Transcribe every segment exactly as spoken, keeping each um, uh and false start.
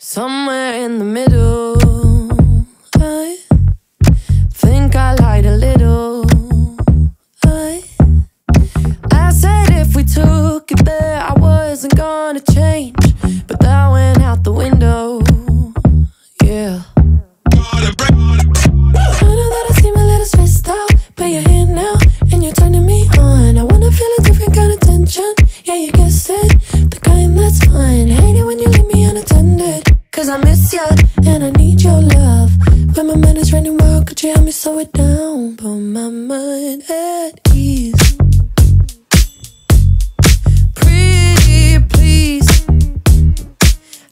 Somewhere in the middle, I think I lied a little. I, I said if we took it there, I wasn't gonna change, but that went out the window. Yeah. I know that I seem a little stressed out, but you're here now, and you're turning me on. I wanna feel a different kind of tension. Yeah, you guessed it, the kind that's fine. Hate it when you leave me unattended, cause I miss ya, and I need your love. When my mind is running wild, could you help me slow it down? Put my mind at ease. Pretty please,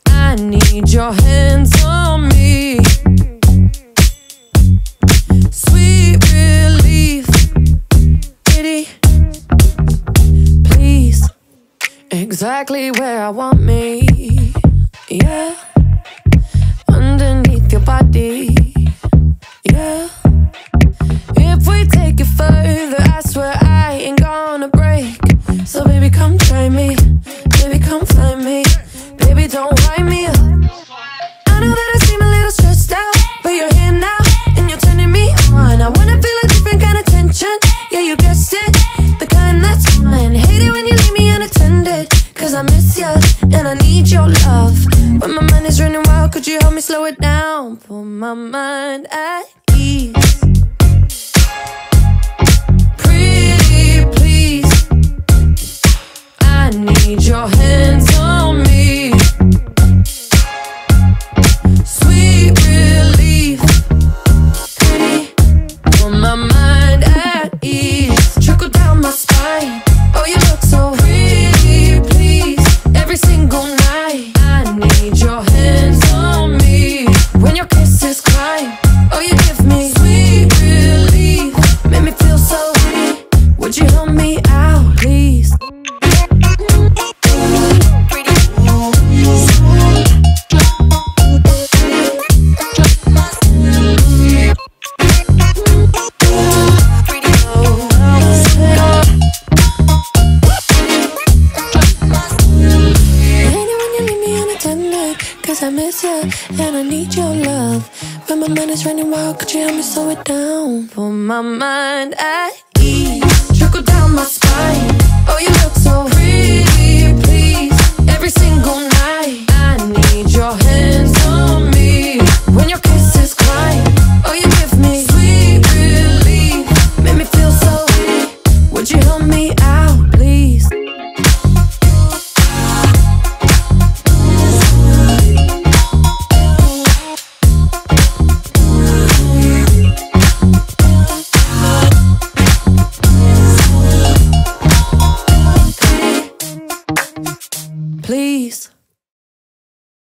I need your hands on me. Sweet relief, pretty please, exactly where I want me. Yeah, underneath your body. Yeah, if we take it further, I swear I ain't gonna break. So baby, come try me. Baby, come find me. Baby, don't wind me up. I know that I seem a little stressed out, but you're here now, and you're turning me on. I wanna feel a different kind of tension. Yeah, you guessed it, the kind that's fine. Hate it when you leave me unattended, cause I miss ya, and I need your love. When my mind is running wild, could you help me slow it down? Put my mind at ease. Pretty please, I need your hands on me. Sweet relief, pretty, put my mind at ease. Trickle down my spine, oh you look so pretty please. Every single night, I need your hands on me. When your kisses climb, oh you give me sweet relief. Make me feel so free, would you help me out please? I miss ya, and I need your love. When my mind is running wild, could you help me slow it down? Put my mind at ease. Trickle down my spine, oh you look so pretty please. Every single night, I need your hands on me. When your kisses climb, oh you give me sweet relief. Make me feel so weak, would you help me out please? Please.